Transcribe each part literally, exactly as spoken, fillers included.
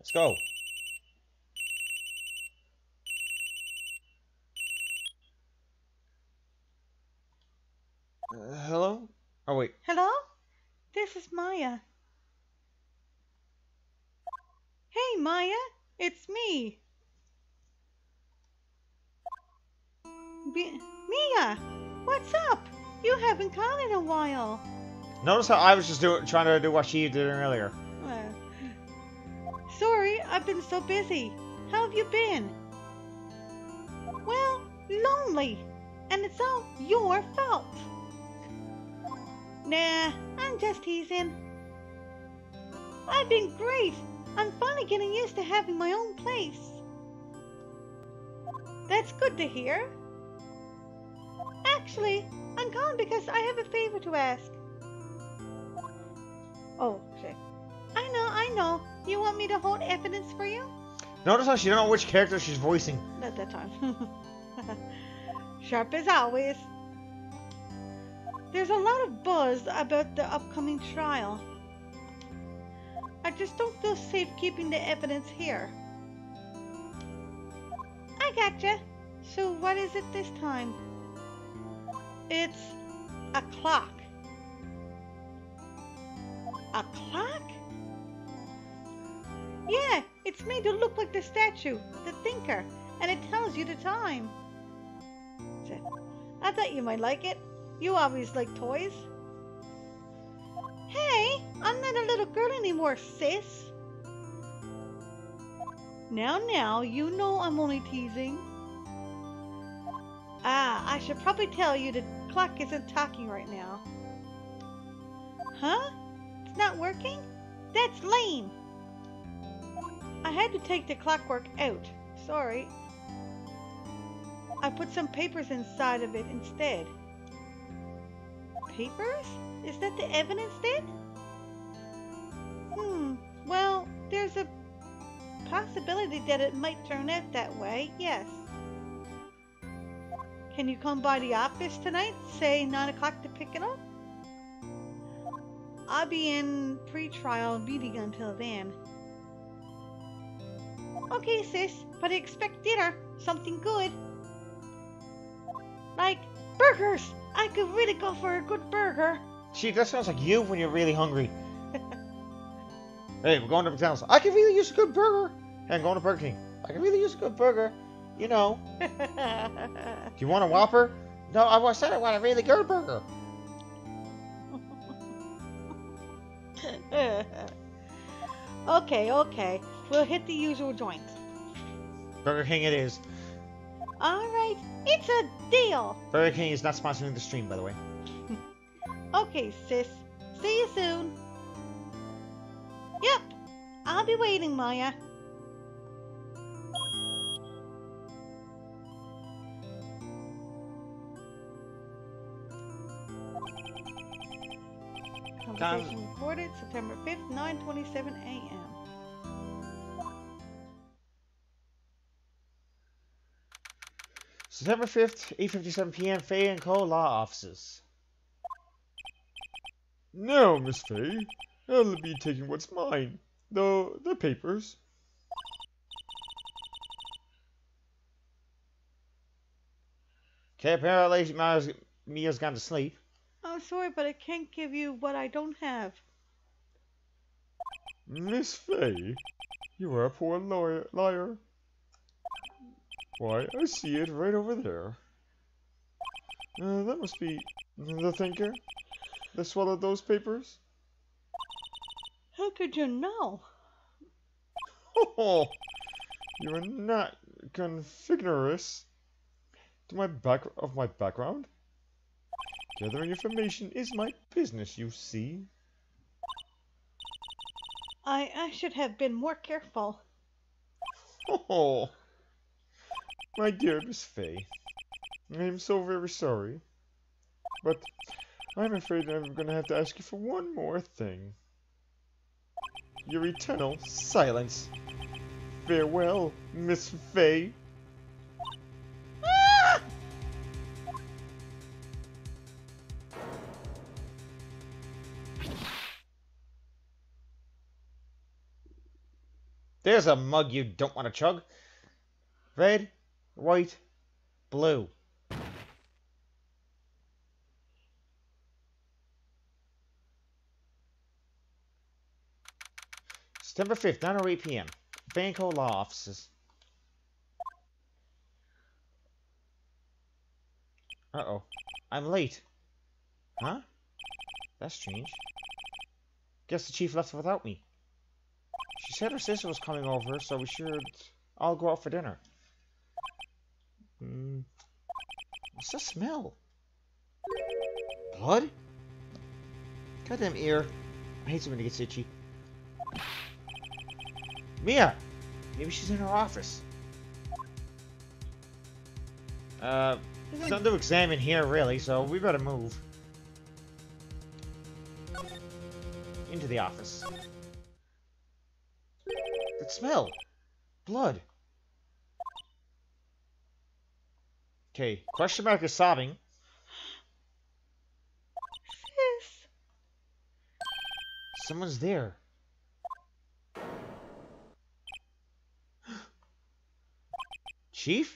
Let's go. Uh, hello? Oh, wait. Hello? This is Maya. Hey, Maya. It's me. Be Mia, what's up? You haven't called in a while. Notice how I was just doing, trying to do what she did earlier. Uh, sorry, I've been so busy. How have you been? Well, lonely. And it's all your fault. Nah, I'm just teasing. I've been great. I'm finally getting used to having my own place. That's good to hear. Actually, I'm calling because I have a favor to ask. Oh, shit. I know, I know. You want me to hold evidence for you? Notice how she don't know which character she's voicing. Not that time. Sharp as always. There's a lot of buzz about the upcoming trial. I just don't feel safe keeping the evidence here. I gotcha. So what is it this time? It's a clock. A clock? Yeah, it's made to look like the statue, the thinker, and it tells you the time. I thought you might like it. You always like toys. Hey, I'm not a little girl anymore, sis. Now, now, you know I'm only teasing. Ah, I should probably tell you the clock isn't talking right now. Huh? It's not working? That's lame. I had to take the clockwork out. Sorry. I put some papers inside of it instead. Papers? Is that the evidence then? Hmm, well, there's a possibility that it might turn out that way, yes. Can you come by the office tonight, say nine o'clock to pick it up? I'll be in pre-trial meeting until then. Okay, sis, but I expect dinner, something good. Like burgers! I could really go for a good burger. Gee, that sounds like you when you're really hungry. Hey, we're going to McDonald's. I could really use a good burger. And hey, going to Burger King. I could really use a good burger. You know. Do you want a Whopper? No, I said I want a really good burger. Okay, okay. We'll hit the usual joint. Burger King it is. Alright, it's a deal! Burger King is not sponsoring the stream, by the way. Okay, sis. See you soon. Yep. I'll be waiting, Maya. Conversation Time. Recorded September fifth, nine twenty-seven a m September fifth, eight fifty-seven p m Fey and Co. Law Offices. No, Miss Fey. I'll be taking what's mine. Though, the papers. Okay, apparently Mia's, Mia's gone to sleep. I'm sorry, but I can't give you what I don't have. Miss Fey, you are a poor lawyer, liar. Why, I see it right over there. Uh, that must be the thinker that swallowed those papers. How could you know? Oh, you are not configurous to my back of my background. Gathering information is my business, you see. I I should have been more careful. Oh. My dear Miss Fey, I am so very sorry, but I'm afraid I'm going to have to ask you for one more thing. Your eternal silence. Farewell, Miss Fey. Ah! There's a mug you don't want to chug. Red, white, blue. September fifth, nine oh eight p m Vanco Law Offices. Uh-oh. I'm late. Huh? That's strange. Guess the chief left without me. She said her sister was coming over, so we should all go out for dinner. Hmm. What's the smell? Blood? Goddamn ear. I hate somebody to get itchy. Mia! Maybe she's in her office. Uh, there's nothing to examine here, really, so we better move. Into the office. That smell! Blood! Okay, question mark is sobbing. What's this? Someone's there. Chief?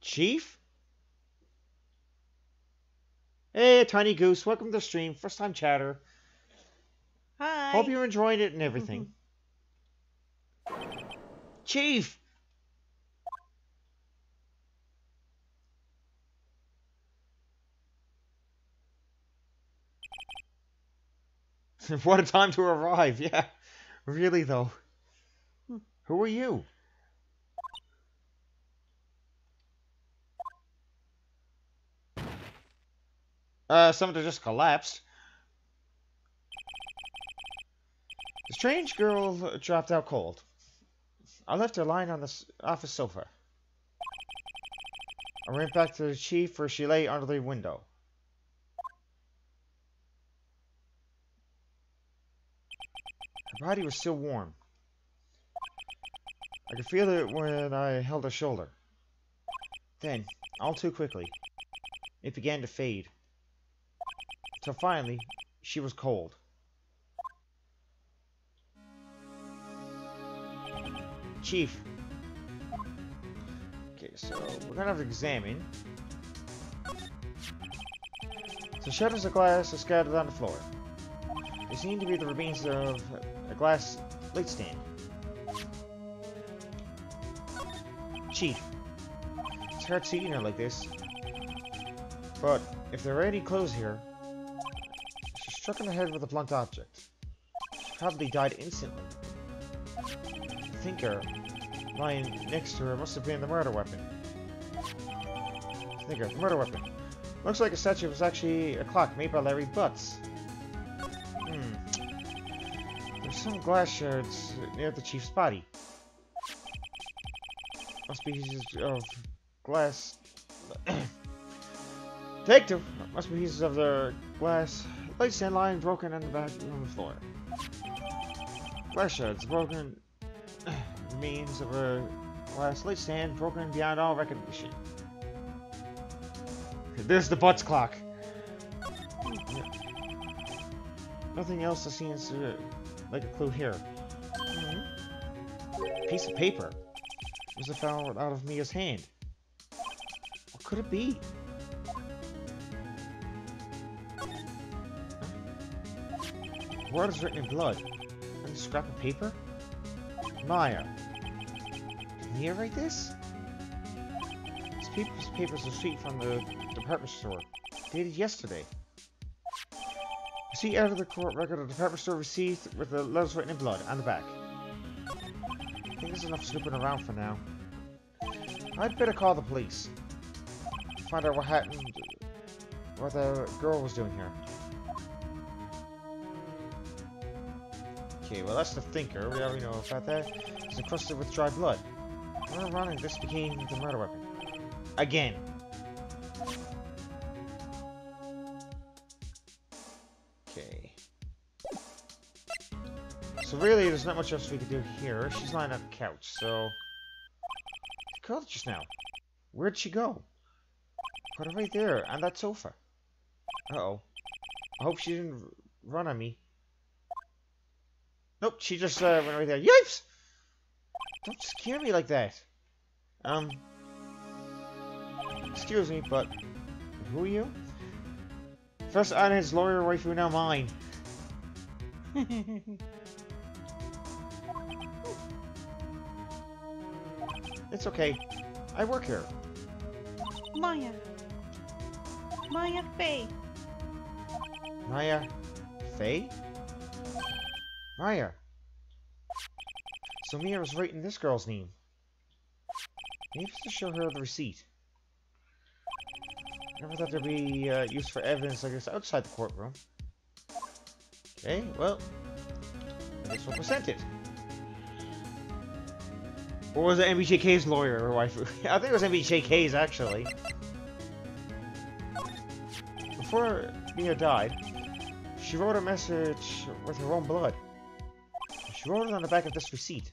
Chief? Hey, Tiny Goose. Welcome to the stream. First time chatter. Hi. Hope you're enjoying it and everything. Mm-hmm. Chief! What a time to arrive. Yeah. Really, though. Who are you? Uh, something just collapsed. The strange girl dropped out cold. I left her lying on the office sofa. I ran back to the chief where she lay under the window. Her body was still warm. I could feel it when I held her shoulder. Then, all too quickly, it began to fade. Till finally, she was cold. Chief. Okay, so we're gonna have to examine. So shards of glass are scattered on the floor. They seem to be the remains of a glass light stand. Chief. It's hard seeing her like this. But if there are any clothes here, struck in the head with a blunt object. She probably died instantly. The thinker lying next to her must have been the murder weapon. Thinker, the murder weapon. Looks like a statue was actually a clock made by Larry Butz. Hmm. There's some glass shards near the chief's body. Must be pieces of glass. Detective! Must be pieces of the glass. Light stand lying broken on the back room floor. Glass shards broken remains of a glass light stand broken beyond all recognition. There's the Butz clock. Yeah. Nothing else seems uh, like a clue here. Mm-hmm. Piece of paper was found out of Mia's hand. What could it be? Word is written in blood. On a scrap of paper? Maya. Did Mia write this? This paper's, paper's receipt from the department store. Dated yesterday. Receipt out of the court record of the department store receipt with the letters written in blood on the back. I think there's enough snooping around for now. I'd better call the police. Find out what happened. What the girl was doing here. Okay, well that's the thinker, we already know about that. It's encrusted with dry blood. We're running, this became the murder weapon. Again. Okay. So really, there's not much else we can do here. She's lying on the couch, so... The girl just now. Where'd she go? Put her right there, on that sofa. Uh-oh. I hope she didn't run on me. Nope, she just uh, went right there. Yipes! Don't scare me like that. Um... Excuse me, but... Who are you? First on his lawyer waifu, now mine. It's okay. I work here. Maya. Maya Fey. Maya Fey? Maya. So Mia was writing this girl's name. Maybe to show her the receipt. Never thought there'd be uh, use for evidence like this outside the courtroom. Okay, well, I guess we'll present it. Or was it M B J K's lawyer or waifu? I think it was M B J K's, actually. Before Mia died, she wrote a message with her own blood. She wrote it on the back of this receipt.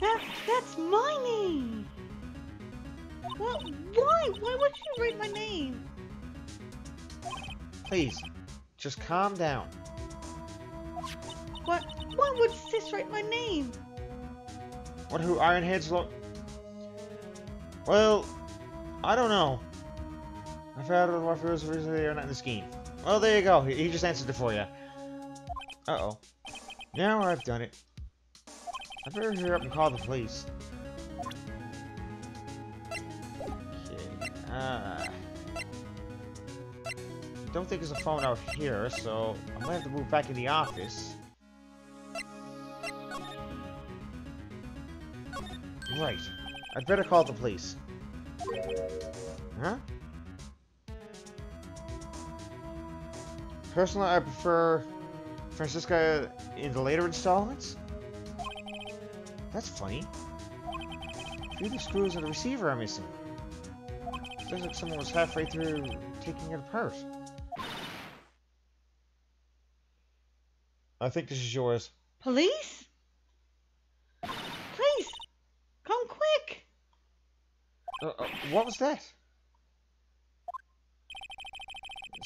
That, that's my name! Well, why? Why would you write my name? Please, just calm down. What? Why would sis write my name? What? Who? Ironhead's look? Well, I don't know. I found out what was originally or not in this game. Well, there you go. He, he just answered it for you. Uh oh. Now I've done it. I better hurry up and call the police. Okay. Ah. Uh, don't think there's a phone out here, so I'm gonna have to move back in the office. Right. I'd better call the police. Huh? Personally, I prefer Franziska in the later installments. That's funny. A few of the screws of the receiver are missing. It looks like someone was halfway through taking it apart. I think this is yours. Police? Uh, uh, what was that?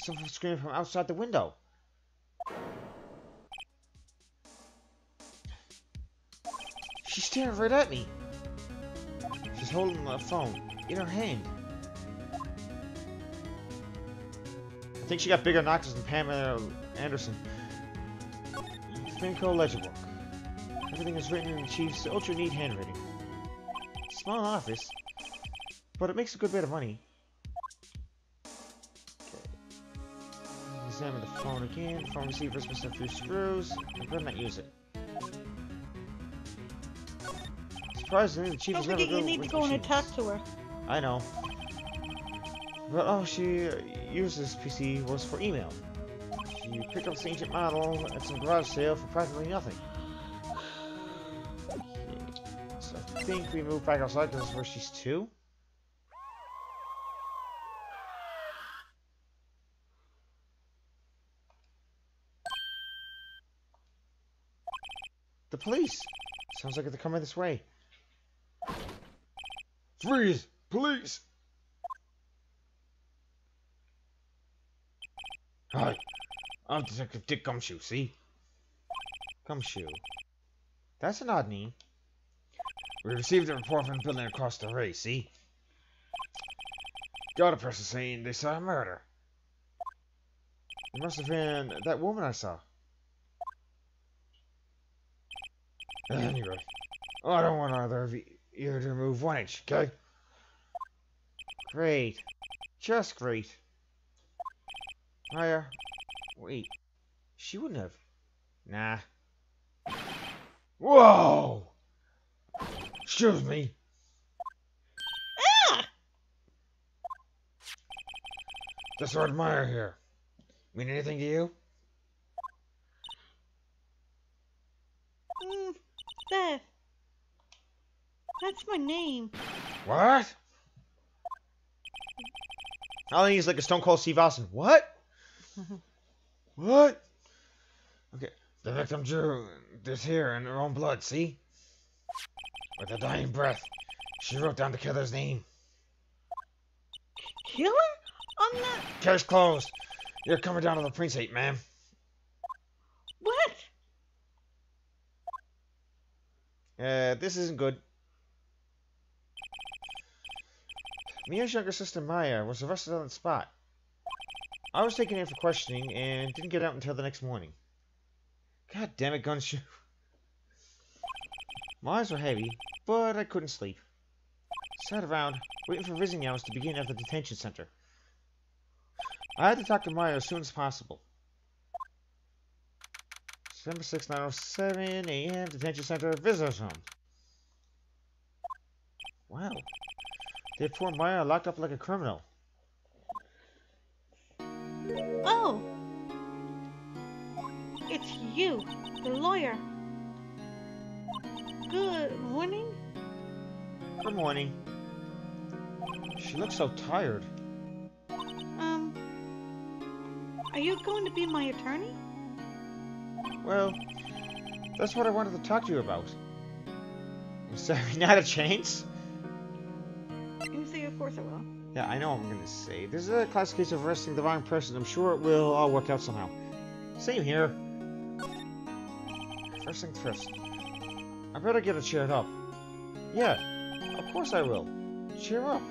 Someone screaming from outside the window. She's staring right at me. She's holding a phone in her hand. I think she got bigger knockers than Pamela Anderson. Franco ledger book. Everything is written in the Chief's ultra neat handwriting. Small office. But it makes a good bit of money. Okay. Examine the phone again. Phone receiver's missing a few screws. I better not use it. Surprisingly, the chief is never good. Don't forget you need to go and talk to her. I know. But all she used this P C was for email. She picked up this ancient model at some garage sale for practically nothing. Okay. So I think we move back outside because that's where she's two. The police! Sounds like they're coming this way. Freeze! Police! Hi. I'm Detective Dick Gumshoe, see? Gumshoe. That's an odd name. We received a report from the building across the way, see? Got a person saying they saw a murder. It must have been that woman I saw. Anyway, I don't want either of you to move one inch, okay? Great. Just great. Maya. Wait. She wouldn't have. Nah. Whoa! Excuse me. Ah! This is Maya here. Mean anything to you? That. That's my name. What? I think he's like a Stone Cold Steve Austin. What? What? Okay. The victim drew this here in her own blood, see? With a dying breath, she wrote down the killer's name. Killer? I'm not... Case closed. You're coming down to the precinct, ma'am. What? Uh, this isn't good. Mia's younger sister, Maya, was arrested on the spot. I was taken in for questioning and didn't get out until the next morning. God damn it, Gumshoe. My eyes were heavy, but I couldn't sleep. Sat around, waiting for visiting hours to begin at the detention center. I had to talk to Maya as soon as possible. December sixth, nine oh seven A M Detention Center, Visitor's Home. Wow. They had poor Maya locked up like a criminal. Oh! It's you, the lawyer. Good morning. Good morning. She looks so tired. Um, are you going to be my attorney? Well, that's what I wanted to talk to you about. I'm sorry, not a chance? You say, of course I will. Yeah, I know what I'm going to say. This is a classic case of arresting the wrong person. I'm sure it will all work out somehow. Same here. First thing first. I better get her cheered up. Yeah, of course I will. Cheer up.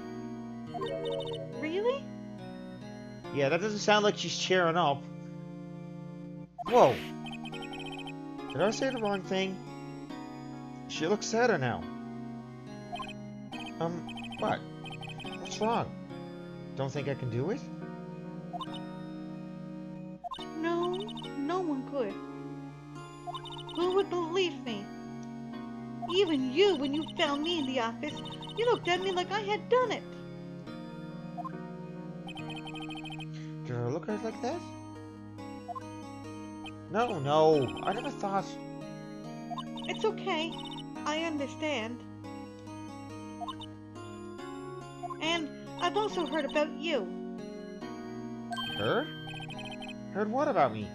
Really? Yeah, that doesn't sound like she's cheering up. Whoa. Did I say the wrong thing? She looks sadder now. Um, what? What's wrong? Don't think I can do it? No, no one could. Who would believe me? Even you, when you found me in the office, you looked at me like I had done it. Did I look at it like that? No, no, I never thought... It's okay, I understand. And I've also heard about you. Her? Heard what about me?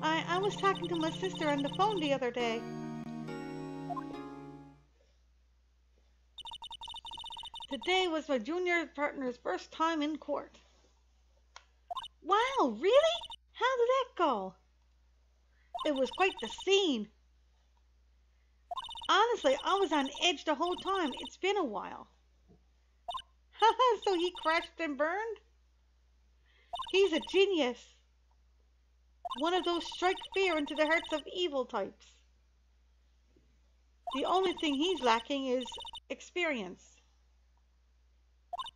I, I was talking to my sister on the phone the other day. Today was my junior partner's first time in court. Wow, really? How did that go? It was quite the scene. Honestly, I was on edge the whole time. It's been a while. Haha, so he crashed and burned? He's a genius. One of those strike fear into the hearts of evil types. The only thing he's lacking is experience.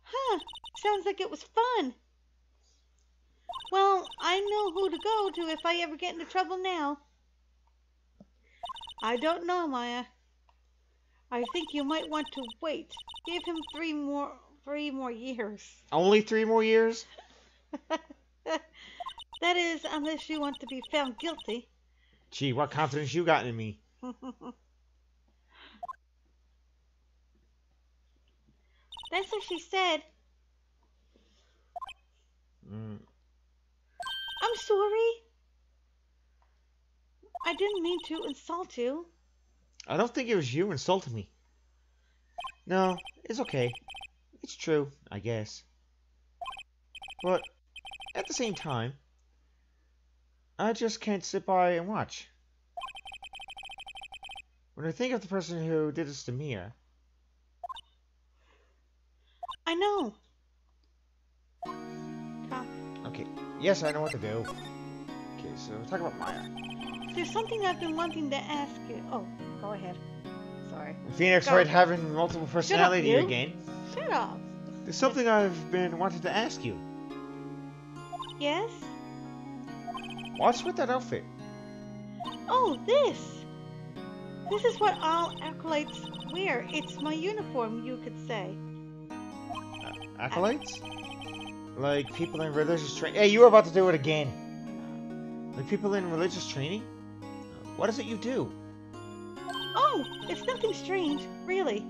Huh, sounds like it was fun. Well, I know who to go to if I ever get into trouble now. I don't know, Maya. I think you might want to wait. Give him three more three more years. Only three more years? That is, unless you want to be found guilty. Gee, what confidence you got in me. That's what she said. Mm. I'm sorry. I didn't mean to insult you. I don't think it was you insulting me. No, it's okay. It's true, I guess. But at the same time, I just can't sit by and watch. When I think of the person who did this to Mia... I know. Yes, I know what to do. Okay, so talk about Maya. There's something I've been wanting to ask you. Oh, go ahead. Sorry. Phoenix go. Right having multiple personality Shut up, again. Shut up. There's something I've been wanting to ask you. Yes? What's with that outfit? Oh, this. This is what all acolytes wear. It's my uniform, you could say. Uh, acolytes? Ac Like people in religious training. Hey, you were about to do it again. Like people in religious training? What is it you do? Oh, it's nothing strange, really.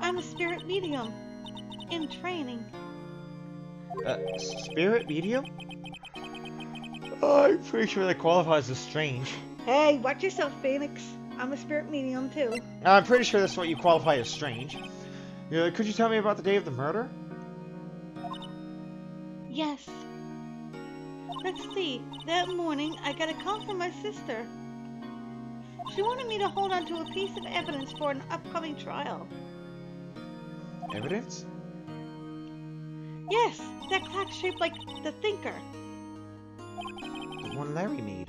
I'm a spirit medium in training. Uh, spirit medium? Oh, I'm pretty sure that qualifies as strange. Hey, watch yourself, Phoenix. I'm a spirit medium, too. I'm pretty sure that's what you qualify as strange. Uh, could you tell me about the day of the murder? Yes. Let's see. That morning, I got a call from my sister. She wanted me to hold on to a piece of evidence for an upcoming trial. Evidence? Yes, that clock shaped like the Thinker. The one Larry made.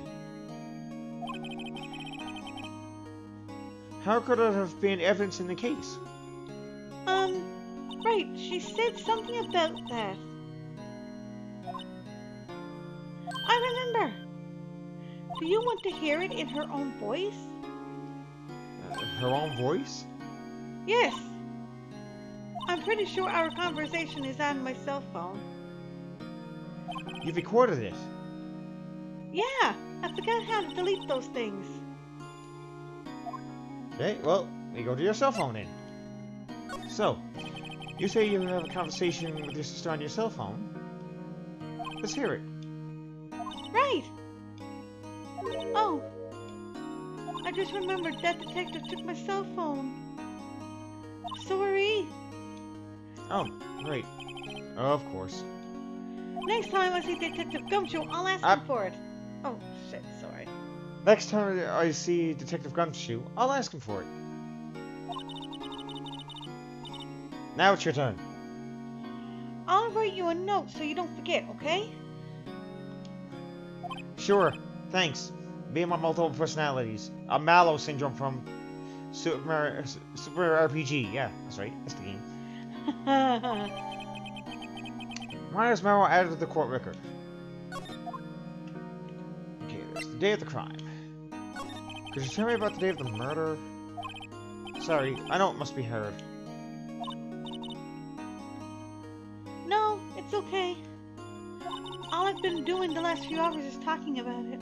How could it have been evidence in the case? Um, right, she said something about that. I remember. Do you want to hear it in her own voice? Uh, her own voice? Yes. I'm pretty sure our conversation is on my cell phone. You've recorded it? Yeah, I forgot how to delete those things. Okay, well, you go to your cell phone then. So, you say you have a conversation with your sister on your cell phone. Let's hear it. Right! Oh, I just remembered that detective took my cell phone. Sorry. Oh, great. Of course. Next time I see Detective Gumshoe, I'll ask I... him for it. Oh, shit, sorry. Next time I see Detective Gumshoe, I'll ask him for it. Now it's your turn. I'll write you a note so you don't forget, okay? Sure. Thanks. Being my multiple personalities. A Mallow syndrome from Super Mario, Super R P G. Yeah, that's right. That's the game. Mario's memo added to the court record. Okay, there's the day of the crime. Could you tell me about the day of the murder? Sorry, I know it must be heard. No, it's okay. All I've been doing the last few hours is talking about it.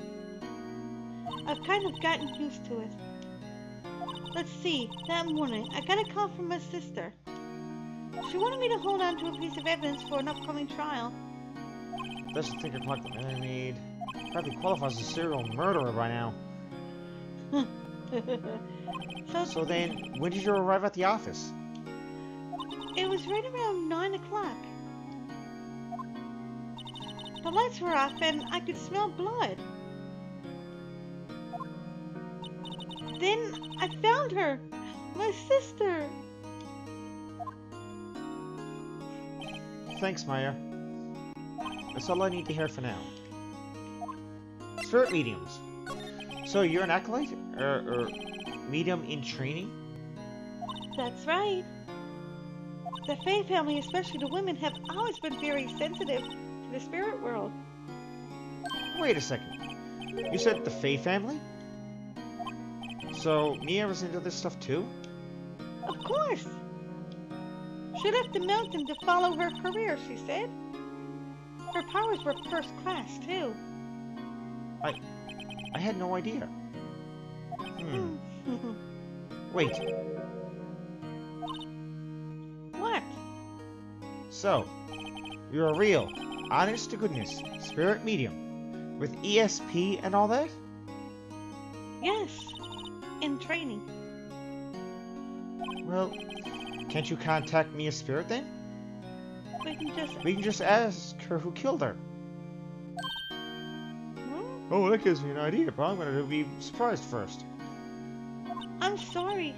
I've kind of gotten used to it. Let's see, that morning, I got a call from my sister. She wanted me to hold on to a piece of evidence for an upcoming trial. Doesn't think a clock that I need. Probably qualifies as a serial murderer by now. so, so then, when did you arrive at the office? It was right around nine o'clock. The lights were off and I could smell blood. Then I found her, my sister. Thanks, Maya. That's all I need to hear for now. Spirit mediums. So you're an acolyte? Or, or medium in training? That's right. The Fey family, especially the women, have always been very sensitive to the spirit world. Wait a second. You said the Fey family? So Mia was into this stuff too? Of course! She left the mountain to follow her career, she said. Her powers were first class, too. I... I had no idea. Hmm. Wait. What? So, you're a real, honest-to-goodness, spirit medium, with E S P and all that? Yes, in training. Well... Can't you contact Mia's spirit then? We can just... We can just ask her who killed her. Hmm? Oh, that gives me an idea, but I'm going to be surprised first. I'm sorry.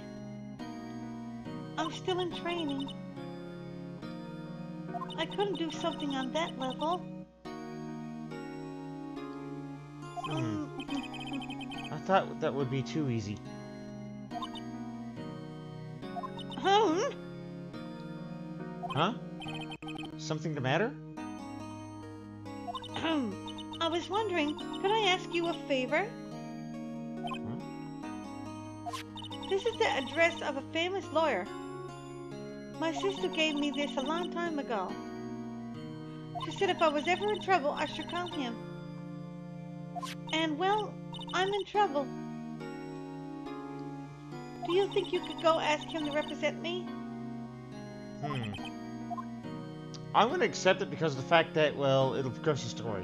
I'm still in training. I couldn't do something on that level. Hmm. I thought that would be too easy. Huh? Something the matter? I was wondering, could I ask you a favor? Hmm? This is the address of a famous lawyer. My sister gave me this a long time ago. She said if I was ever in trouble, I should call him. And, well, I'm in trouble. Do you think you could go ask him to represent me? Hmm. I'm going to accept it because of the fact that, well, it'll progress the story.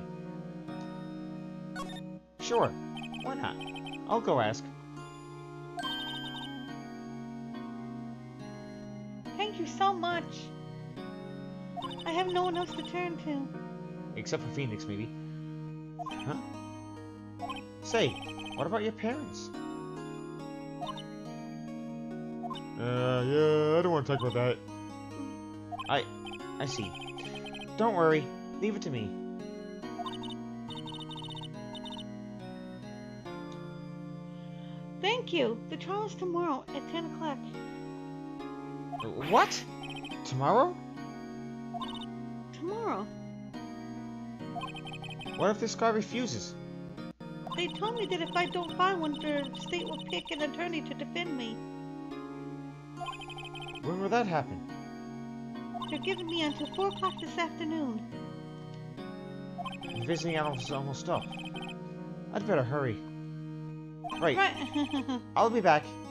Sure. Why not? I'll go ask. Thank you so much. I have no one else to turn to. Except for Phoenix, maybe. Huh? Say, what about your parents? Uh, yeah, I don't want to talk about that. I, I see. Don't worry. Leave it to me. Thank you. The trial is tomorrow at ten o'clock. What? Tomorrow? Tomorrow. What if this guy refuses? They told me that if I don't find one, the state will pick an attorney to defend me. When will that happen? They're giving me until four o'clock this afternoon. I'm visiting almost off. I'd better hurry. Right. right. I'll be back.